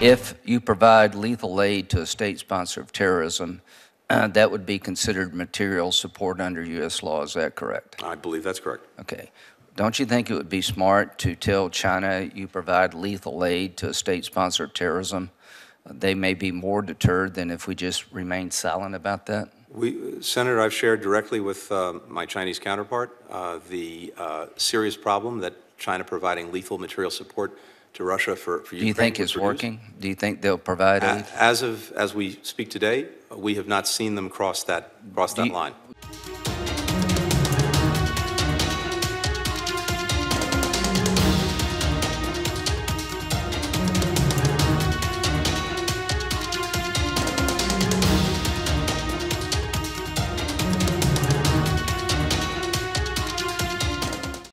If you provide lethal aid to a state sponsor of terrorism, that would be considered material support under U.S. law. Is that correct? I believe that's correct. Okay. Don't you think it would be smart to tell China you provide lethal aid to a state sponsor of terrorism? They may be more deterred than if we just remain silent about that? Senator, I've shared directly with my Chinese counterpart the serious problem that China providing lethal material support to Russia for Ukraine. Do you think it's working? Do you think they'll provide aid? As we speak today, we have not seen them cross that line.